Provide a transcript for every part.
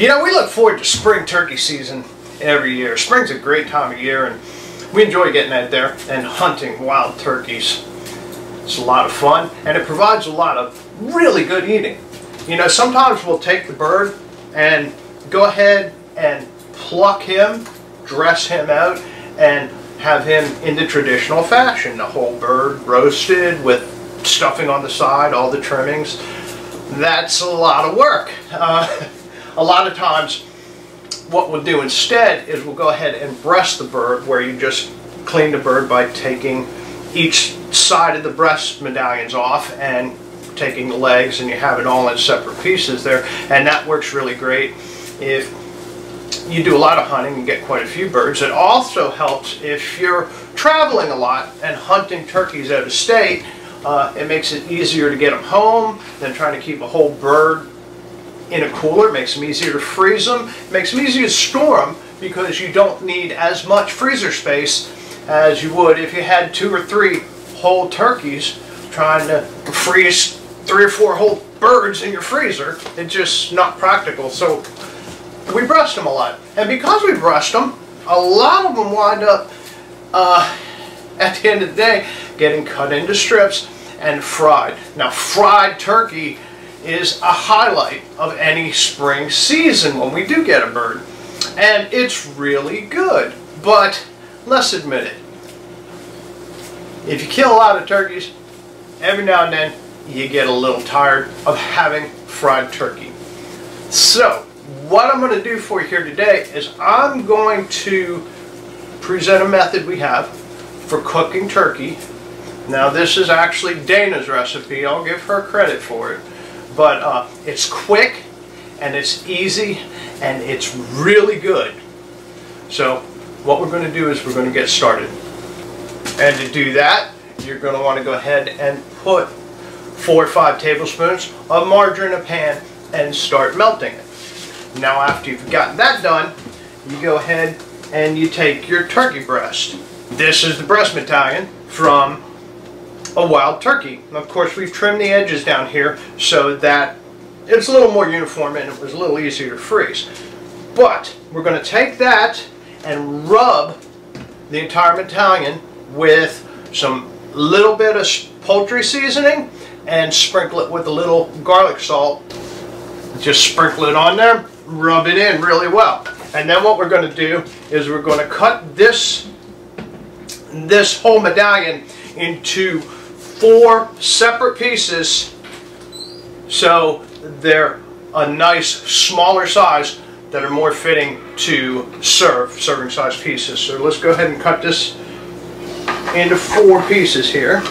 You know, we look forward to spring turkey season every year. Spring's a great time of year, and we enjoy getting out there and hunting wild turkeys. It's a lot of fun, and it provides a lot of really good eating. You know, sometimes we'll take the bird and go ahead and pluck him, dress him out, and have him in the traditional fashion. The whole bird roasted with stuffing on the side, all the trimmings. That's a lot of work. A lot of times what we'll do instead is we'll go ahead and breast the bird, where you just clean the bird by taking each side of the breast medallions off and taking the legs, and you have it all in separate pieces there, and that works really great. If you do a lot of hunting, you get quite a few birds. It also helps if you're traveling a lot and hunting turkeys out of state. It makes it easier to get them home than trying to keep a whole bird in a cooler. It makes them easier to freeze them. It makes them easier to store them, because you don't need as much freezer space as you would if you had 2 or 3 whole turkeys trying to freeze 3 or 4 whole birds in your freezer. It's just not practical. So we breast them a lot. And because we breast them, a lot of them wind up, at the end of the day, getting cut into strips and fried. Now, fried turkey is a highlight of any spring season when we do get a bird. And it's really good. But let's admit it. If you kill a lot of turkeys, every now and then you get a little tired of having fried turkey. So what I'm going to do for you here today is I'm going to present a method we have for cooking turkey. Now, this is actually Dana's recipe. I'll give her credit for it. But it's quick, and it's easy, and it's really good. So what we're going to do is we're going to get started. And to do that, you're going to want to go ahead and put 4 or 5 tablespoons of margarine in a pan and start melting it. Now, after you've gotten that done, you go ahead and you take your turkey breast. This is the breast medallion from a wild turkey. Of course, we've trimmed the edges down here so that it's a little more uniform and it was a little easier to freeze. But we're going to take that and rub the entire medallion with some little bit of poultry seasoning and sprinkle it with a little garlic salt. Just sprinkle it on there, rub it in really well. And then what we're going to do is we're going to cut this whole medallion into 4 separate pieces, so they're a nice smaller size that are more fitting to serving size pieces. So let's go ahead and cut this into 4 pieces here.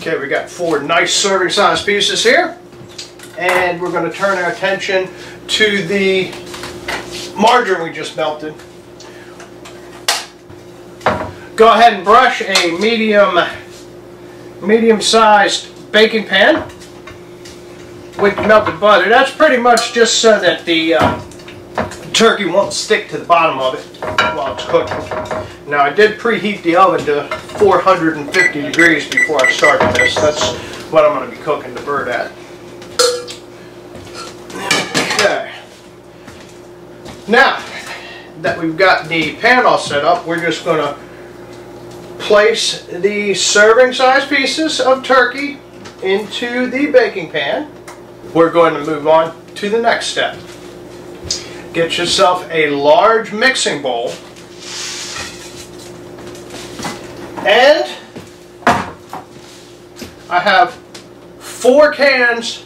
Okay, we got 4 nice serving size pieces here, and we're going to turn our attention to the margarine we just melted. Go ahead and brush a medium-sized baking pan with melted butter. That's pretty much just so that the turkey won't stick to the bottom of it while it's cooking. Now, I did preheat the oven to 450 degrees before I started this. That's what I'm going to be cooking the bird at. Okay. Now that we've got the pan all set up, we're just going to place the serving size pieces of turkey into the baking pan. We're going to move on to the next step. Get yourself a large mixing bowl, and I have 4 cans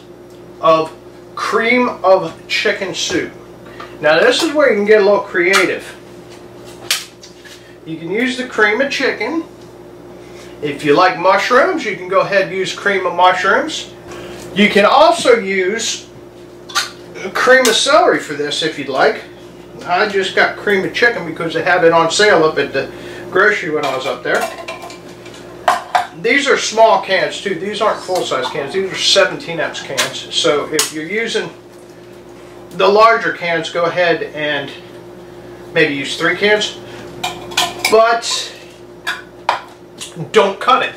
of cream of chicken soup. Now, this is where you can get a little creative. You can use the cream of chicken. If you like mushrooms, you can go ahead and use cream of mushrooms. You can also use cream of celery for this if you'd like. I just got cream of chicken because they had it on sale up at the grocery when I was up there. These are small cans too. These aren't full-size cans. These are 17-ounce cans. So if you're using the larger cans, go ahead and maybe use 3 cans, but don't cut it.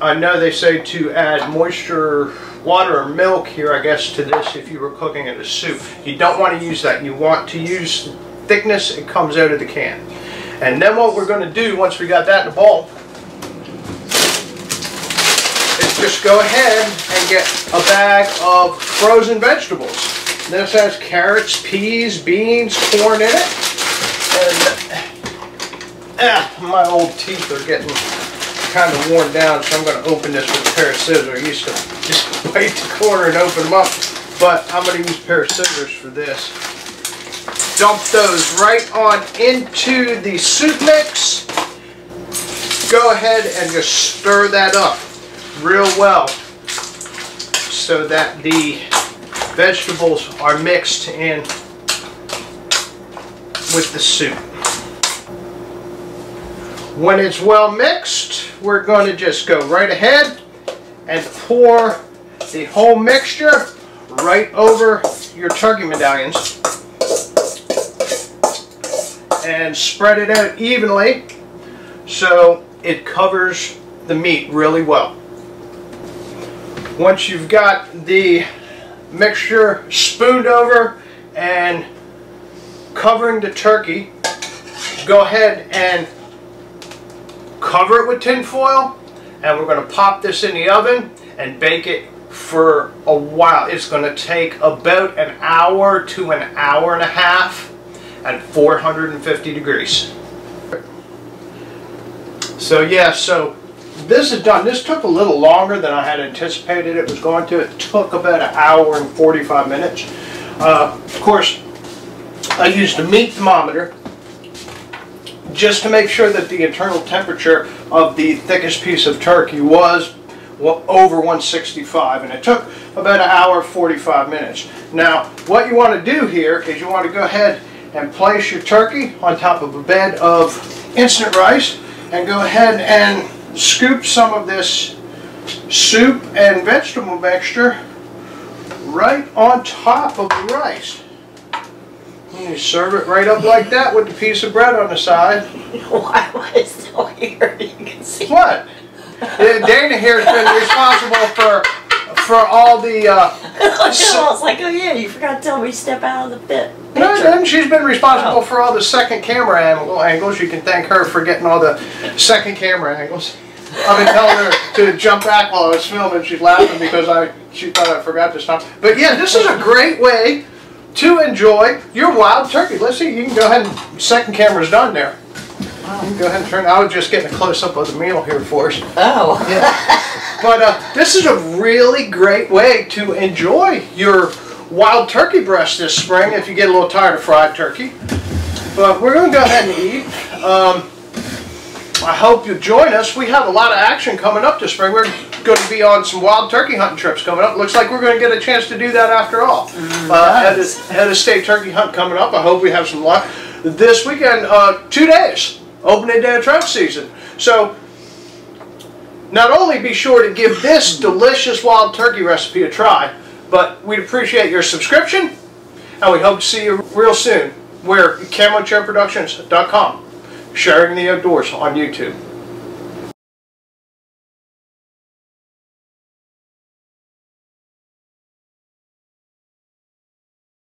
I know they say to add moisture, water, or milk here, I guess, to this if you were cooking it as soup. You don't want to use that. You want to use thickness. It comes out of the can. And then what we're going to do once we got that in the bowl is just go ahead and get a bag of frozen vegetables. This has carrots, peas, beans, corn in it. And my old teeth are getting kind of worn down, so I'm going to open this with a pair of scissors. I used to just bite the corner and open them up, but I'm going to use a pair of scissors for this. Dump those right on into the soup mix. Go ahead and just stir that up real well so that the vegetables are mixed in with the soup. When it's well mixed, we're going to just go right ahead and pour the whole mixture right over your turkey medallions and spread it out evenly so it covers the meat really well. Once you've got the mixture spooned over and covering the turkey, go ahead and cover it with tin foil, and we're going to pop this in the oven and bake it for a while. It's going to take about an hour to an hour and a half at 450 degrees. So yeah, so this is done. This took a little longer than I had anticipated it was going to. It took about an hour and 45 minutes. Of course, I used a meat thermometer just to make sure that the internal temperature of the thickest piece of turkey was over 165, and it took about an hour 45 minutes. Now what you want to do here is you want to go ahead and place your turkey on top of a bed of instant rice and go ahead and scoop some of this soup and vegetable mixture right on top of the rice. You serve it right up like that with a piece of bread on the side. Why was it so weird? You can see. What? Dana here has been responsible for all the... I was like, oh yeah, you forgot to tell me to step out of the pit. No, then she's been responsible for all the second camera angles. You can thank her for getting all the second camera angles. I've been telling her to jump back while I was filming. She's laughing because she thought I forgot to stop. But yeah, this is a great way to enjoy your wild turkey. Let's see, you can go ahead and second camera's done there. Wow. You can go ahead and turn. I was just getting a close up of the meal here for us. Oh. Yeah. But this is a really great way to enjoy your wild turkey breast this spring if you get a little tired of fried turkey. But we're going to go ahead and eat. I hope you'll join us. We have a lot of action coming up this spring. We're going to be on some wild turkey hunting trips coming up. Looks like we're going to get a chance to do that after all. Nice. Head of state turkey hunt coming up. I hope we have some luck. This weekend, 2 days, opening day of trout season. So not only be sure to give this delicious wild turkey recipe a try, but we'd appreciate your subscription, and we hope to see you real soon. We're CamoChairProductions.com. Sharing the Outdoors on YouTube.